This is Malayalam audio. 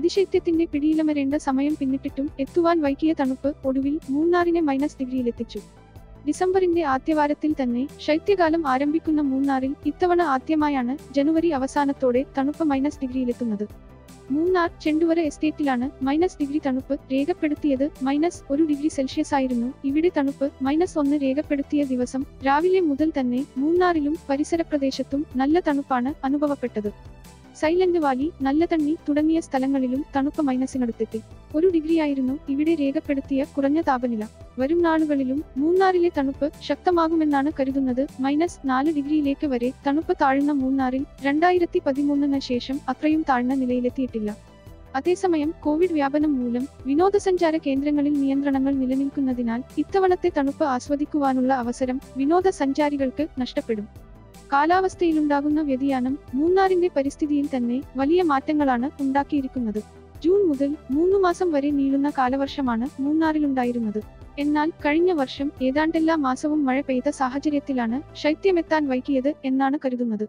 അതിശൈത്യത്തിന്റെ പിടിയിലമരേണ്ട സമയം പിന്നിട്ടിട്ടും എത്തുവാൻ വൈകിയ തണുപ്പ് ഒടുവിൽ മൂന്നാറിനെ -ഡിഗ്രിയിലെത്തിച്ചു. ഡിസംബറിന്റെ ആദ്യവാരത്തിൽ തന്നെ ശൈത്യകാലം ആരംഭിക്കുന്ന മൂന്നാറിൽ ഇത്തവണ ആദ്യമായാണ് ജനുവരി അവസാനത്തോടെ തണുപ്പ് -ഡിഗ്രിയിലെത്തുന്നത്. മൂന്നാർ ചെണ്ടുവര എസ്റ്റേറ്റിലാണ് -ഡിഗ്രി തണുപ്പ് രേഖപ്പെടുത്തിയത്. -1 ഡിഗ്രി സെൽഷ്യസ് ആയിരുന്നു ഇവിടെ തണുപ്പ്. -1 രേഖപ്പെടുത്തിയ ദിവസം രാവിലെ മുതൽ തന്നെ മൂന്നാറിലും പരിസര പ്രദേശത്തും നല്ല തണുപ്പാണ് അനുഭവപ്പെട്ടത്. സൈലന്റ് വാലി, നല്ല തണ്ണി തുടങ്ങിയ സ്ഥലങ്ങളിലും തണുപ്പ് -നടുത്തെത്തി. 1 ഡിഗ്രിയായിരുന്നു ഇവിടെ രേഖപ്പെടുത്തിയ കുറഞ്ഞ താപനില. വരും നാളുകളിലും മൂന്നാറിലെ തണുപ്പ് ശക്തമാകുമെന്നാണ് കരുതുന്നത്. -4 ഡിഗ്രിയിലേക്ക് വരെ തണുപ്പ് താഴ്ന്ന മൂന്നാറിൽ 2013 ശേഷം അത്രയും താഴ്ന്ന നിലയിലെത്തിയിട്ടില്ല. അതേസമയം കോവിഡ് വ്യാപനം മൂലം വിനോദസഞ്ചാര കേന്ദ്രങ്ങളിൽ നിയന്ത്രണങ്ങൾ നിലനിൽക്കുന്നതിനാൽ ഇത്തവണത്തെ തണുപ്പ് ആസ്വദിക്കുവാനുള്ള അവസരം വിനോദസഞ്ചാരികൾക്ക് നഷ്ടപ്പെടും. കാലാവസ്ഥയിലുണ്ടാകുന്ന വ്യതിയാനം മൂന്നാറിന്റെ പരിസ്ഥിതിയിൽ തന്നെ വലിയ മാറ്റങ്ങളാണ് ഉണ്ടാക്കിയിരിക്കുന്നത്. ജൂൺ മുതൽ 3 മാസം വരെ നീളുന്ന കാലവർഷമാണ് മൂന്നാറിലുണ്ടായിരുന്നത്. എന്നാൽ കഴിഞ്ഞ വർഷം ഏതാണ്ടെല്ലാ മാസവും മഴ പെയ്ത സാഹചര്യത്തിലാണ് ശൈത്യമെത്താൻ വൈകിയത് എന്നാണ് കരുതുന്നത്.